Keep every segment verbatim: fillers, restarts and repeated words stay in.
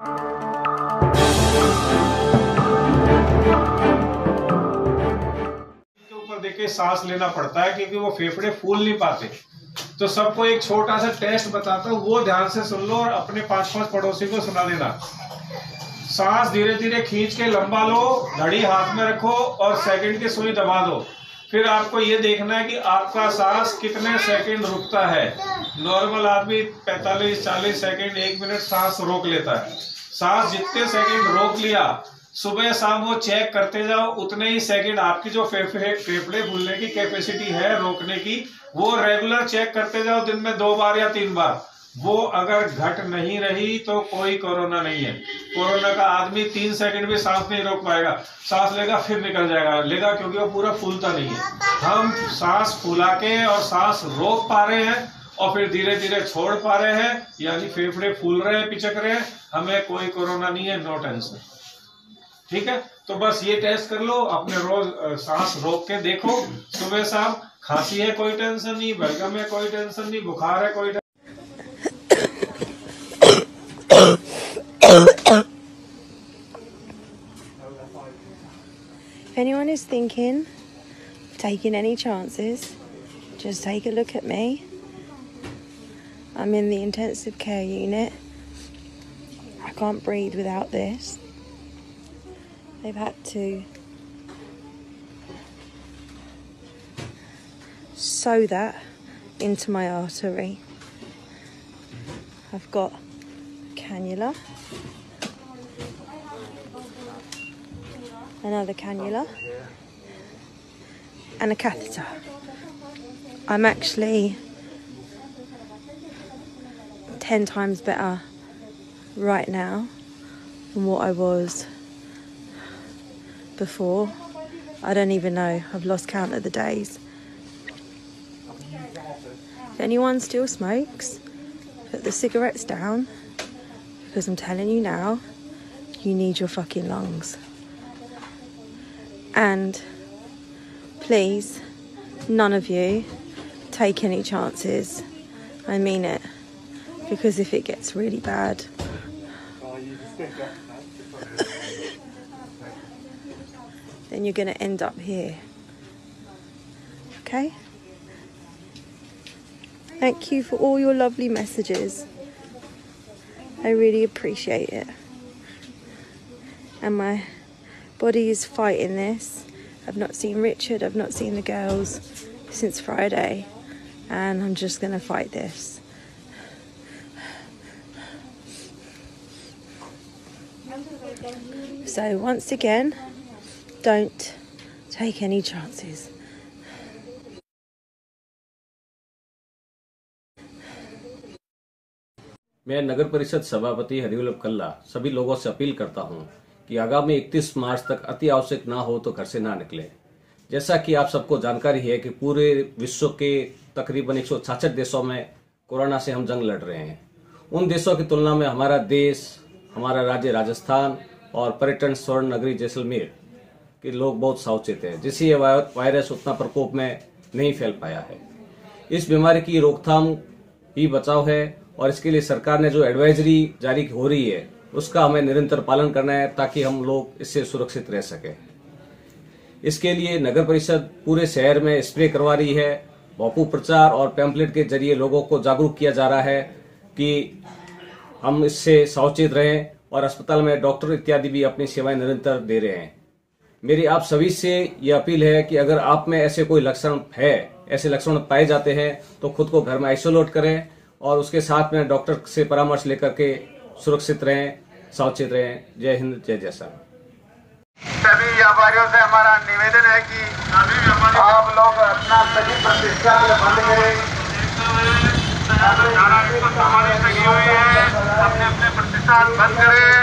के ऊपर देके सांस लेना पड़ता है क्योंकि वो फेफड़े फूल नहीं पाते। तो सबको एक छोटा सा टेस्ट बताता हूँ, वो ध्यान से सुन लो और अपने पांच पांच पड़ोसी को सुना देना। सांस धीरे धीरे खींच के लंबा लो, घड़ी हाथ में रखो और सेकंड की सुई दबा दो। फिर आपको ये देखना है कि आपका सांस कितने सेकंड रुकता है। नॉर्मल आदमी पैंतालीस चालीस सेकंड एक मिनट सांस रोक लेता है। सांस जितने सेकंड रोक लिया, सुबह शाम वो चेक करते जाओ, उतने ही सेकंड आपकी जो फेफड़े फेफड़े फूलने की कैपेसिटी है रोकने की, वो रेगुलर चेक करते जाओ दिन में दो बार या तीन बार। वो अगर घट नहीं रही तो कोई कोरोना नहीं है। कोरोना का आदमी तीन सेकंड भी सांस नहीं रोक पाएगा, सांस लेगा फिर निकल जाएगा लेगा क्योंकि वो पूरा फूलता नहीं है। हम सांस फूला के और सांस रोक पा रहे हैं और फिर धीरे धीरे छोड़ पा रहे हैं, यानी फेफड़े फूल रहे हैं, पिचक रहे हैं, हमें कोई कोरोना नहीं है। नो टेंशन, ठीक है। तो बस ये टेस्ट कर लो, अपने रोज सांस रोक के देखो सुबह शाम। खांसी है कोई टेंशन नहीं, बलगम है कोई टेंशन नहीं, बुखार है कोई tension. If anyone is thinking of taking any chances, just take a look at me. I'm in the intensive care unit. I can't breathe without this. They've had to sew that into my artery. I've got a cannula, another cannula and a catheter. I'm actually ten times better right now than what I was before. I don't even know, I've lost count of the days. If anyone still smokes, put the cigarettes down, because I'm telling you now, you need your fucking lungs. And please, none of you take any chances. I mean it. Because if it gets really bad, then you're going to end up here. Okay? Thank you for all your lovely messages. I really appreciate it. And my body is fighting this. I've not seen Richard, I've not seen the girls since Friday, and I'm just going to fight this. So once again, don't take any chances. मैं नगर परिषद सभापति हरिवल्लभ कल्ला सभी लोगों से appeal करता हूँ कि आगामी इकतीस मार्च तक अति आवश्यक ना हो तो घर से ना निकले। जैसा कि आप सबको जानकारी है कि पूरे विश्व के तकरीबन एक सौ छाछठ देशों में कोरोना से हम जंग लड़ रहे हैं। उन देशों की तुलना में हमारा देश, हमारा राज्य राजस्थान और पर्यटन स्वर्ण नगरी जैसलमेर के लोग बहुत सावचेत हैं, जिससे ये वायरस उतना प्रकोप में नहीं फैल पाया है। इस बीमारी की रोकथाम ही बचाव है और इसके लिए सरकार ने जो एडवाइजरी जारी हो रही है उसका हमें निरंतर पालन करना है ताकि हम लोग इससे सुरक्षित रह सकें। इसके लिए नगर परिषद पूरे शहर में स्प्रे करवा रही है। भोपू प्रचार और पैम्पलेट के जरिए लोगों को जागरूक किया जा रहा है कि हम इससे सावचेत रहें और अस्पताल में डॉक्टर इत्यादि भी अपनी सेवाएं निरंतर दे रहे हैं। मेरी आप सभी से ये अपील है कि अगर आप में ऐसे कोई लक्षण है, ऐसे लक्षण पाए जाते हैं तो खुद को घर में आइसोलेट करें और उसके साथ में डॉक्टर से परामर्श लेकर के सुरक्षित रहें, सावचेत रहें। जय हिंद, जय जैसलमेर। सभी व्यापारियों से हमारा निवेदन है कि आप लोग अपना सभी प्रतिष्ठान बंद करें। अपने अपने प्रतिष्ठान बंद करें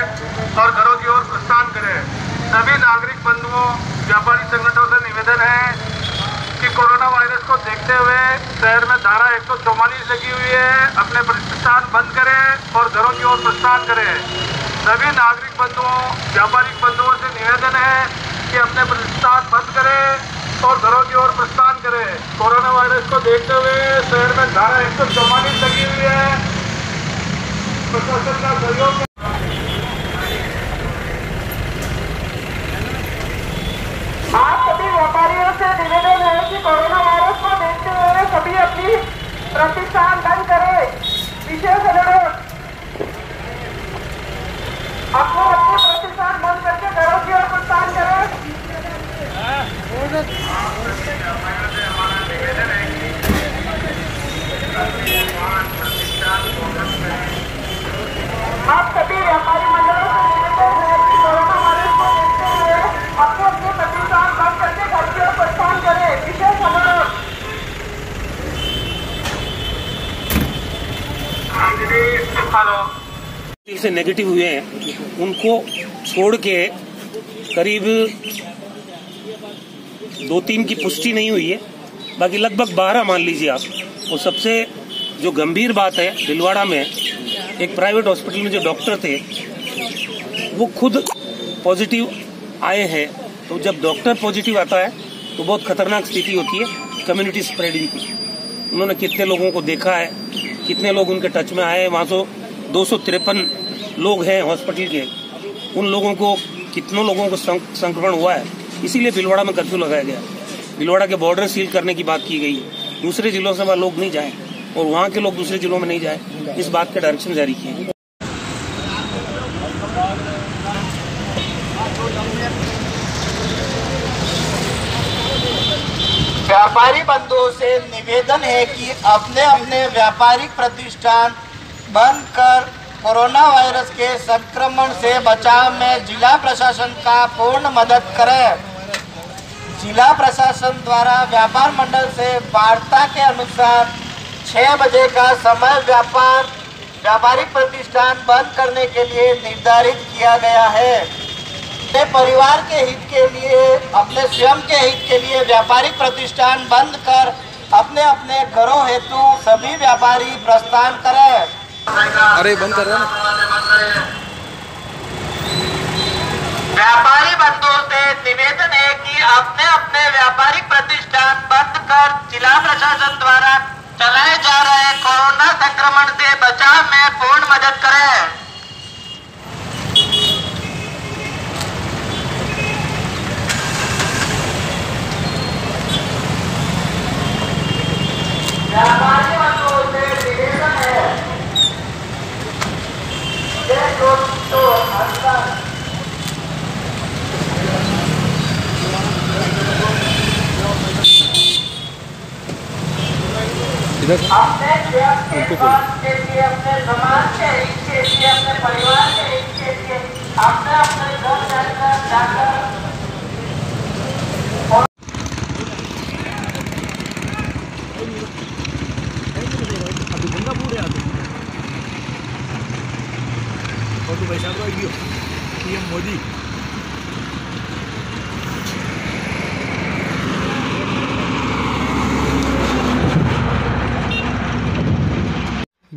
और घरों की ओर प्रस्थान करें। सभी नागरिक बंधुओं, व्यापारी संगठनों से निवेदन है कि कोरोना वायरस को देखते हुए शहर में धारा एक सौ चौवालीस लगी हुई है। अपने प्रतिष्ठान बंद करें और घरों की ओर प्रस्थान करें। सभी नागरिक बंधुओं, व्यापारिक बंधुओं से निवेदन है कि अपने प्रतिष्ठान बंद करें और घरों की ओर प्रस्थान करें। कोरोना वायरस को देखते हुए शहर में धारा एक सौ चौवालीस लगी हुई है। प्रशासन का सहयोग हेलो से नेगेटिव हुए हैं उनको छोड़ के करीब दो तीन की पुष्टि नहीं हुई है, बाकी लगभग बारह मान लीजिए आप। और सबसे जो गंभीर बात है, भीलवाड़ा में एक प्राइवेट हॉस्पिटल में जो डॉक्टर थे वो खुद पॉजिटिव आए हैं। तो जब डॉक्टर पॉजिटिव आता है तो बहुत खतरनाक स्थिति होती है कम्युनिटी स्प्रेडिंग की। उन्होंने कितने लोगों को देखा है, कितने लोग उनके टच में आए, वहाँ तो दो सौ तिरपन लोग हैं हॉस्पिटल के, उन लोगों को कितनों लोगों को संक्रमण हुआ है। इसीलिए भीलवाड़ा में कर्फ्यू लगाया गया। भीलवाड़ा के बॉर्डर सील करने की बात की गई है, दूसरे जिलों से वहाँ लोग नहीं जाएं और वहाँ के लोग दूसरे जिलों में नहीं जाएं, इस बात के डायरेक्शन जारी किए हैं। व्यापारी बंधुओं से निवेदन है कि अपने अपने व्यापारिक प्रतिष्ठान बंद कर कोरोना वायरस के संक्रमण से बचाव में जिला प्रशासन का पूर्ण मदद करें। जिला प्रशासन द्वारा व्यापार मंडल से वार्ता के अनुसार छह बजे का समय व्यापार व्यापारिक प्रतिष्ठान बंद करने के लिए निर्धारित किया गया है। अपने परिवार के हित के लिए, अपने स्वयं के हित के लिए व्यापारिक प्रतिष्ठान बंद कर अपने अपने घरों हेतु सभी व्यापारी प्रस्थान करें। अरे बंद कर रहा है। व्यापारी बंधुओं से निवेदन है कि अपने अपने व्यापारिक प्रतिष्ठान बंद कर जिला प्रशासन द्वारा चलाए जा रहे कोरोना संक्रमण से बचाव में पूर्ण मदद करें। व्यापारी बंधुओं से निवेदन है अपने के लिए, अपने समाज के हित के लिए, अपने परिवार के हित के लिए अपने अपने घर जाकर जाकर पीएम मोदी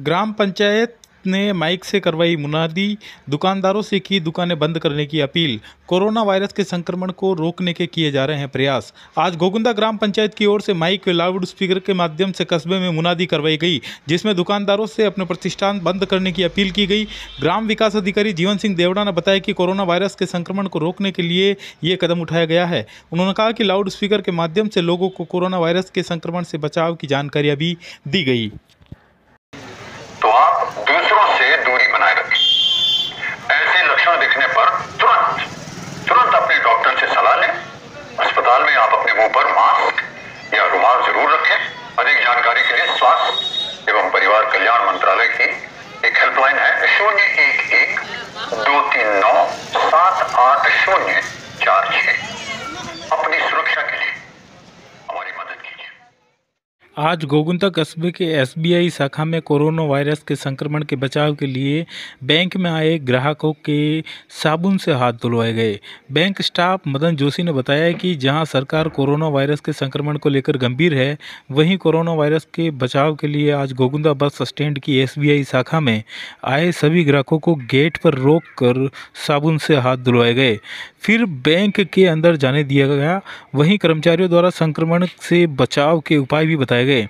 ग्राम पंचायत ने माइक से करवाई मुनादी, दुकानदारों से की दुकानें बंद करने की अपील। कोरोना वायरस के संक्रमण को रोकने के किए जा रहे हैं प्रयास। आज गोगुंदा ग्राम पंचायत की ओर से माइक व लाउड स्पीकर के माध्यम से कस्बे में मुनादी करवाई गई, जिसमें दुकानदारों से अपने प्रतिष्ठान बंद करने की अपील की गई। ग्राम विकास अधिकारी जीवन सिंह देवड़ा ने बताया कि कोरोना वायरस के संक्रमण को रोकने के लिए ये कदम उठाया गया है। उन्होंने कहा कि लाउड स्पीकर के माध्यम से लोगों को कोरोना वायरस के संक्रमण से बचाव की जानकारी अभी दी गई। आज गोगुंदा कस्बे के एसबीआई शाखा में कोरोना वायरस के संक्रमण के बचाव के लिए बैंक में आए ग्राहकों के साबुन से हाथ धुलवाए गए। बैंक स्टाफ मदन जोशी ने बताया कि जहां सरकार कोरोना वायरस के संक्रमण को लेकर गंभीर है, वहीं कोरोना वायरस के बचाव के लिए आज गोगुंदा बस स्टैंड की एसबीआई शाखा में आए सभी ग्राहकों को गेट पर रोक कर साबुन से हाथ धुलवाए गए, फिर बैंक के अंदर जाने दिया गया। वहीं कर्मचारियों द्वारा संक्रमण से बचाव के उपाय भी बताए गए।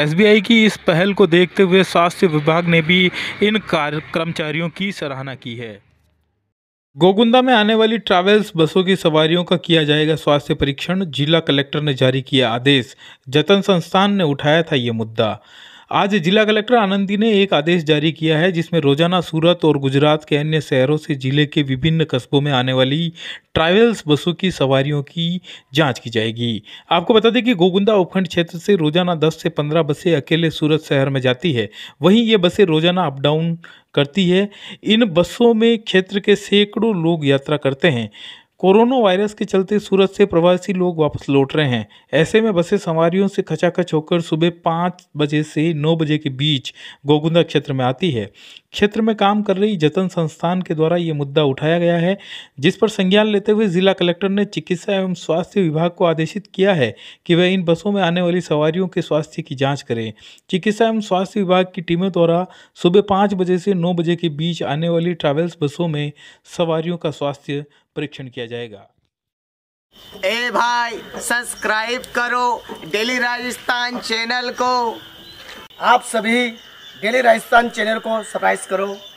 एसबीआई की इस पहल को देखते हुए स्वास्थ्य विभाग ने भी इन कर्मचारियों की सराहना की है। गोगुंदा में आने वाली ट्रैवल्स बसों की सवारियों का किया जाएगा स्वास्थ्य परीक्षण, जिला कलेक्टर ने जारी किया आदेश। जतन संस्थान ने उठाया था ये मुद्दा। आज जिला कलेक्टर आनंदी ने एक आदेश जारी किया है, जिसमें रोजाना सूरत और गुजरात के अन्य शहरों से जिले के विभिन्न कस्बों में आने वाली ट्रैवल्स बसों की सवारियों की जांच की जाएगी। आपको बता दें कि गोगुंदा उपखंड क्षेत्र से रोजाना दस से पंद्रह बसें अकेले सूरत शहर में जाती है, वहीं ये बसें रोजाना अप डाउन करती है। इन बसों में क्षेत्र के सैकड़ों लोग यात्रा करते हैं। कोरोना वायरस के चलते सूरत से प्रवासी लोग वापस लौट रहे हैं। ऐसे में बसें सवारियों से खचाखच होकर सुबह पाँच बजे से नौ बजे के बीच गोगुंदा क्षेत्र में आती है। क्षेत्र में काम कर रही जतन संस्थान के द्वारा ये मुद्दा उठाया गया है, जिस पर संज्ञान लेते हुए जिला कलेक्टर ने चिकित्सा एवं स्वास्थ्य विभाग को आदेशित किया है कि वह इन बसों में आने वाली सवारियों के स्वास्थ्य की जांच करें। चिकित्सा एवं स्वास्थ्य विभाग की टीमों द्वारा सुबह पाँच बजे से नौ बजे के बीच आने वाली ट्रैवल्स बसों में सवारियों का स्वास्थ्य परीक्षण किया जाएगा। ए भाई, सब्सक्राइब करो डेली राजस्थान चैनल को। आप सभी डेली राजस्थान चैनल को सब्सक्राइब करो।